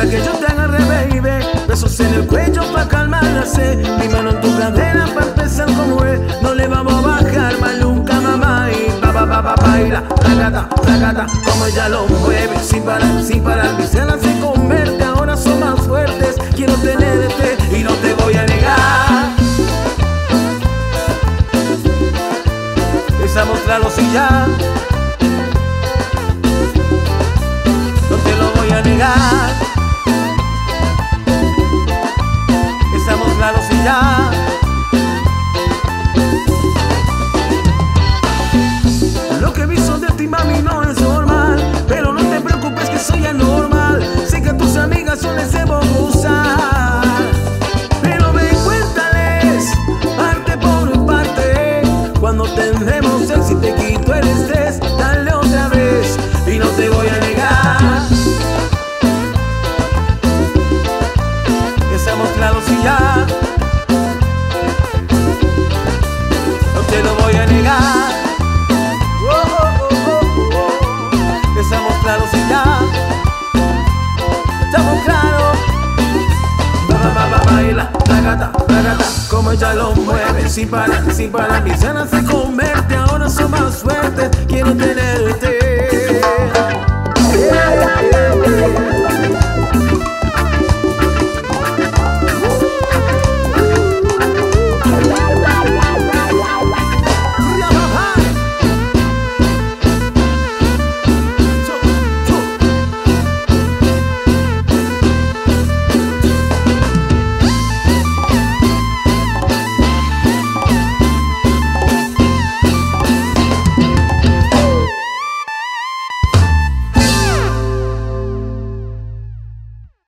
Que yo te agarre, baby, besos en el cuello pa' calmar la sed. Mi mano en tu cadera pa' empezar como es. No le vamos a bajar más nunca, mamá. Y pa pa pa pa baila, ragata, ragata, como ella lo mueve. Sin parar, mi cena se convierte. Ahora son más fuertes, quiero tenerte y no te voy a negar. Esa mostrarlos y ya. No te lo voy a negar. Lo que he visto de ti, mami, no es normal. Pero no te preocupes que soy anormal. Sé que tus amigas son ese bobusas. Pero ven, cuéntales, parte por parte. Cuando tendremos sexo, si te quito el estrés, dale otra vez y no te voy a negar. Estamos claros y ya. Como ella lo mueve, sin parar, mi cena se convierte. Ahora son más fuertes, quiero tenerte.